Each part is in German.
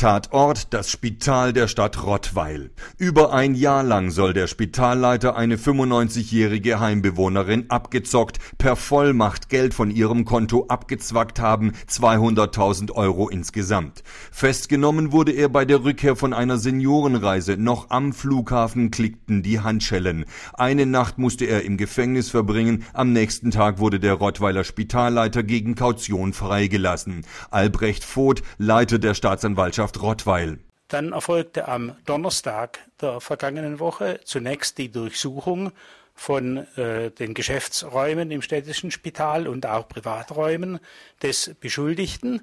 Tatort, das Spital der Stadt Rottweil. Über ein Jahr lang soll der Spitalleiter eine 95-jährige Heimbewohnerin abgezockt, per Vollmacht Geld von ihrem Konto abgezwackt haben, 200.000 € insgesamt. Festgenommen wurde er bei der Rückkehr von einer Seniorenreise, noch am Flughafen klickten die Handschellen. Eine Nacht musste er im Gefängnis verbringen, am nächsten Tag wurde der Rottweiler Spitalleiter gegen Kaution freigelassen. Albrecht Voth, Leiter der Staatsanwaltschaft Rottweil. Dann erfolgte am Donnerstag der vergangenen Woche zunächst die Durchsuchung von den Geschäftsräumen im städtischen Spital und auch Privaträumen des Beschuldigten.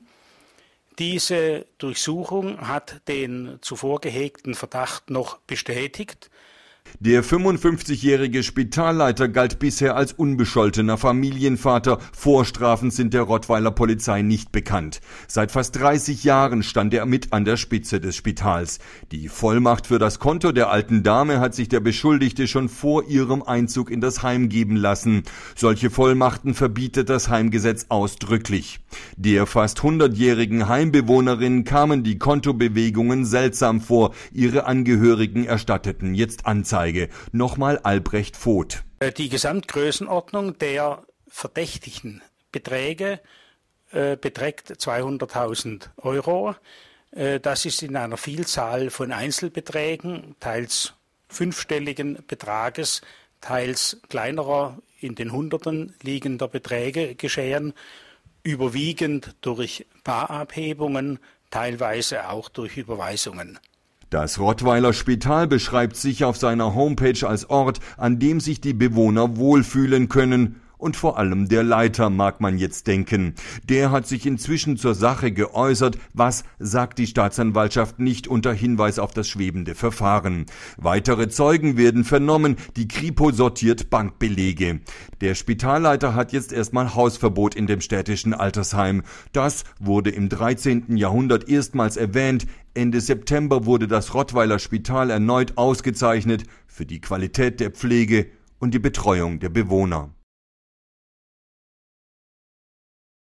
Diese Durchsuchung hat den zuvor gehegten Verdacht noch bestätigt. Der 55-jährige Spitalleiter galt bisher als unbescholtener Familienvater. Vorstrafen sind der Rottweiler Polizei nicht bekannt. Seit fast 30 Jahren stand er mit an der Spitze des Spitals. Die Vollmacht für das Konto der alten Dame hat sich der Beschuldigte schon vor ihrem Einzug in das Heim geben lassen. Solche Vollmachten verbietet das Heimgesetz ausdrücklich. Der fast 100-jährigen Heimbewohnerin kamen die Kontobewegungen seltsam vor. Ihre Angehörigen erstatteten jetzt Anzeige. Nochmal Albrecht Voth. Die Gesamtgrößenordnung der verdächtigen Beträge beträgt 200.000 €. Das ist in einer Vielzahl von Einzelbeträgen, teils fünfstelligen Betrages, teils kleinerer, in den Hunderten liegender Beträge geschehen, überwiegend durch Barabhebungen, teilweise auch durch Überweisungen. Das Rottweiler Spital beschreibt sich auf seiner Homepage als Ort, an dem sich die Bewohner wohlfühlen können. Und vor allem der Leiter, mag man jetzt denken. Der hat sich inzwischen zur Sache geäußert, was sagt die Staatsanwaltschaft nicht unter Hinweis auf das schwebende Verfahren. Weitere Zeugen werden vernommen, die Kripo sortiert Bankbelege. Der Spitalleiter hat jetzt erstmal Hausverbot in dem städtischen Altersheim. Das wurde im 13. Jahrhundert erstmals erwähnt. Ende September wurde das Rottweiler Spital erneut ausgezeichnet für die Qualität der Pflege und die Betreuung der Bewohner.